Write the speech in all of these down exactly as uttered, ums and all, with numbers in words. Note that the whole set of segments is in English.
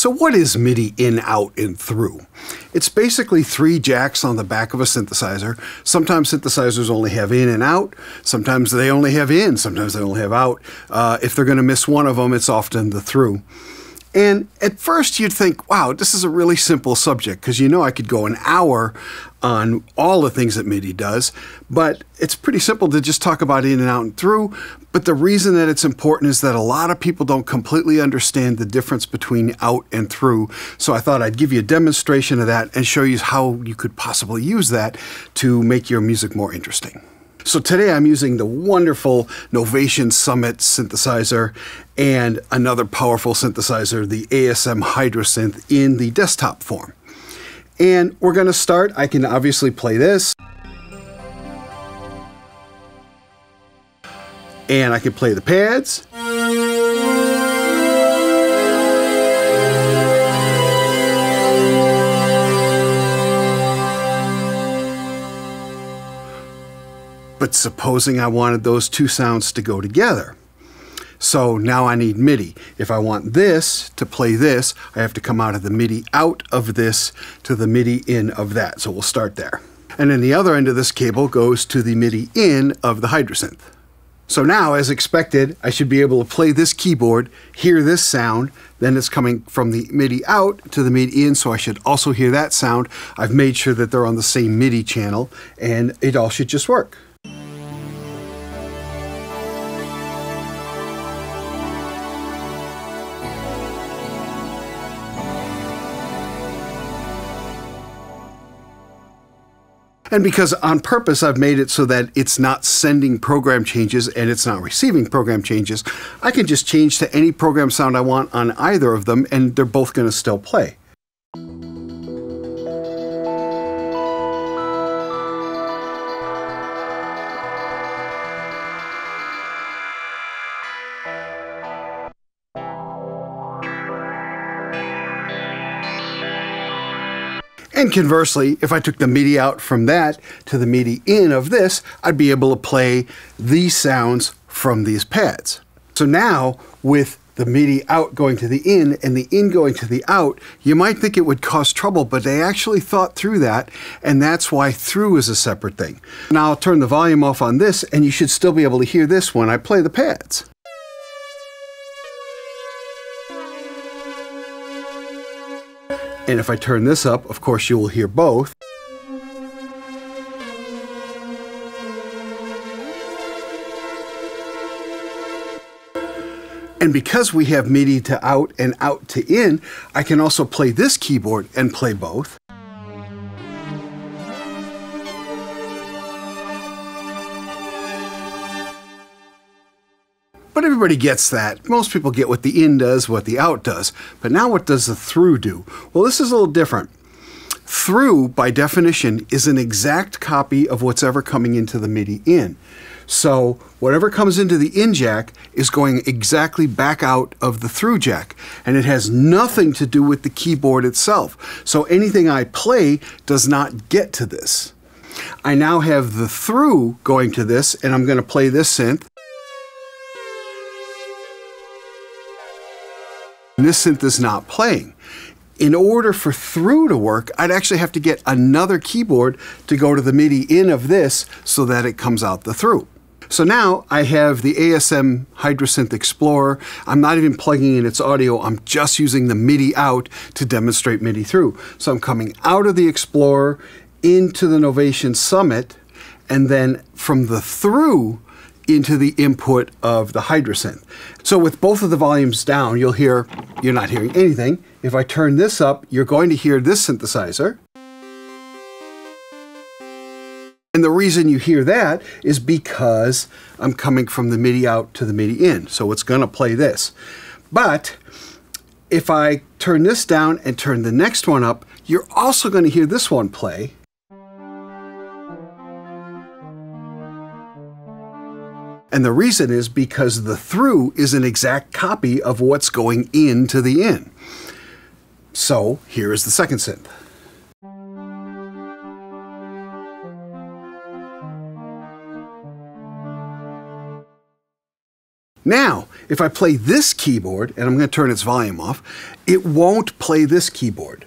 So what is MIDI in, out, and through? It's basically three jacks on the back of a synthesizer. Sometimes synthesizers only have in and out. Sometimes they only have in. Sometimes they only have out. Uh, if they're going to miss one of them, it's often the through. And at first you'd think, wow, this is a really simple subject, because you know I could go an hour on all the things that MIDI does, but it's pretty simple to just talk about in and out and through. But the reason that it's important is that a lot of people don't completely understand the difference between out and through. So I thought I'd give you a demonstration of that and show you how you could possibly use that to make your music more interesting. So today I'm using the wonderful Novation Summit synthesizer and another powerful synthesizer, the A S M Hydrasynth, in the desktop form. And we're going to start. I can obviously play this. And I can play the pads. But supposing I wanted those two sounds to go together. So now I need MIDI. If I want this to play this, I have to come out of the MIDI out of this to the MIDI in of that. So we'll start there. And then the other end of this cable goes to the MIDI in of the Hydrasynth. So now, as expected, I should be able to play this keyboard, hear this sound, then it's coming from the MIDI out to the MIDI in, so I should also hear that sound. I've made sure that they're on the same MIDI channel, and it all should just work. And because on purpose I've made it so that it's not sending program changes and it's not receiving program changes, I can just change to any program sound I want on either of them and they're both going to still play. And conversely, if I took the MIDI out from that to the MIDI in of this, I'd be able to play these sounds from these pads. So now, with the MIDI out going to the in and the in going to the out, you might think it would cause trouble, but they actually thought through that, and that's why through is a separate thing. Now I'll turn the volume off on this, and you should still be able to hear this when I play the pads. And if I turn this up, of course, you will hear both. And because we have MIDI to out and out to in, I can also play this keyboard and play both. But everybody gets that. Most people get what the in does, what the out does. But now what does the through do? Well, this is a little different. Through, by definition, is an exact copy of what's ever coming into the MIDI in. So whatever comes into the in jack is going exactly back out of the through jack. And it has nothing to do with the keyboard itself. So anything I play does not get to this. I now have the through going to this, and I'm going to play this synth. This synth is not playing. In order for through to work, I'd actually have to get another keyboard to go to the MIDI in of this so that it comes out the through. So now I have the A S M Hydrasynth Explorer. I'm not even plugging in its audio. I'm just using the MIDI out to demonstrate MIDI through. So I'm coming out of the Explorer into the Novation Summit, and then from the through into the input of the Hydrasynth. So with both of the volumes down, you'll hear, you're not hearing anything. If I turn this up, you're going to hear this synthesizer. And the reason you hear that is because I'm coming from the MIDI out to the MIDI in. So it's going to play this. But if I turn this down and turn the next one up, you're also going to hear this one play. And the reason is because the through is an exact copy of what's going into the in. So here is the second synth. Now, if I play this keyboard, and I'm going to turn its volume off, it won't play this keyboard.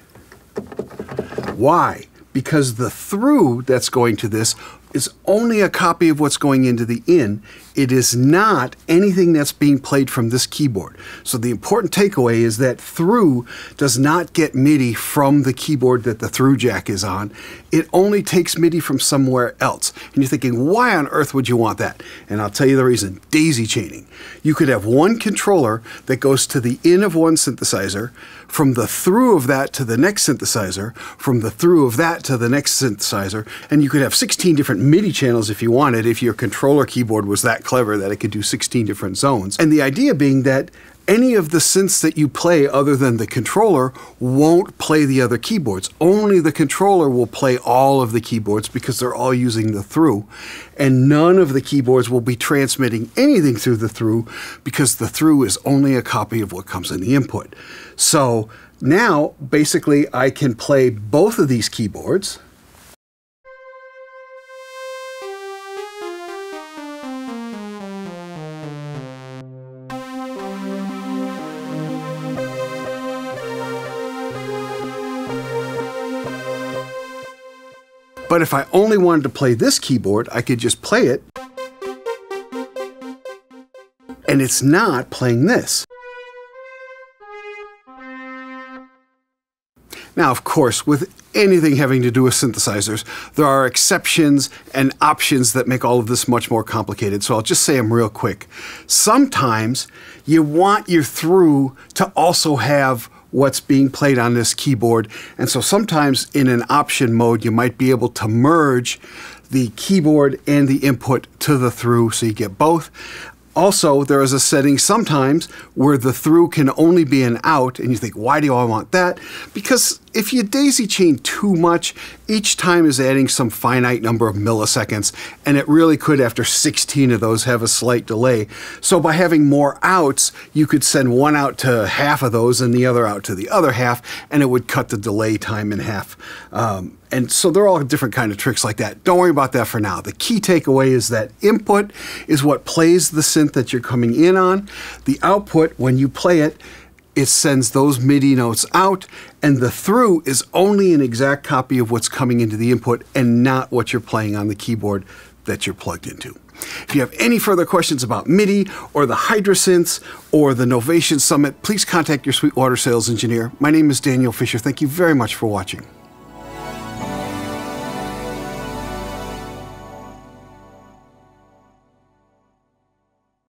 Why? Because the through that's going to this is only a copy of what's going into the in. It is not anything that's being played from this keyboard. So the important takeaway is that through does not get MIDI from the keyboard that the through jack is on. It only takes MIDI from somewhere else. And you're thinking, why on earth would you want that? And I'll tell you the reason, daisy chaining. You could have one controller that goes to the in of one synthesizer, from the through of that to the next synthesizer, from the through of that to the next synthesizer, and you could have sixteen different MIDI channels if you wanted, if your controller keyboard was that clever that it could do sixteen different zones. And the idea being that any of the synths that you play other than the controller won't play the other keyboards. Only the controller will play all of the keyboards because they're all using the through. And none of the keyboards will be transmitting anything through the through because the through is only a copy of what comes in the input. So now basically I can play both of these keyboards. But if I only wanted to play this keyboard, I could just play it, and it's not playing this. Now, of course, with anything having to do with synthesizers, there are exceptions and options that make all of this much more complicated, so I'll just say them real quick. Sometimes you want your through to also have what's being played on this keyboard. And so sometimes in an option mode, you might be able to merge the keyboard and the input to the through so you get both. Also, there is a setting sometimes where the through can only be an out, and you think, why do I want that? Because if you daisy chain too much, each time is adding some finite number of milliseconds, and it really could, after sixteen of those, have a slight delay. So by having more outs, you could send one out to half of those and the other out to the other half, and it would cut the delay time in half. Um, And so they're all different kind of tricks like that. Don't worry about that for now. The key takeaway is that input is what plays the synth that you're coming in on. The output, when you play it, it sends those MIDI notes out, and the through is only an exact copy of what's coming into the input and not what you're playing on the keyboard that you're plugged into. If you have any further questions about MIDI or the Hydrasynths or the Novation Summit, please contact your Sweetwater sales engineer. My name is Daniel Fisher. Thank you very much for watching.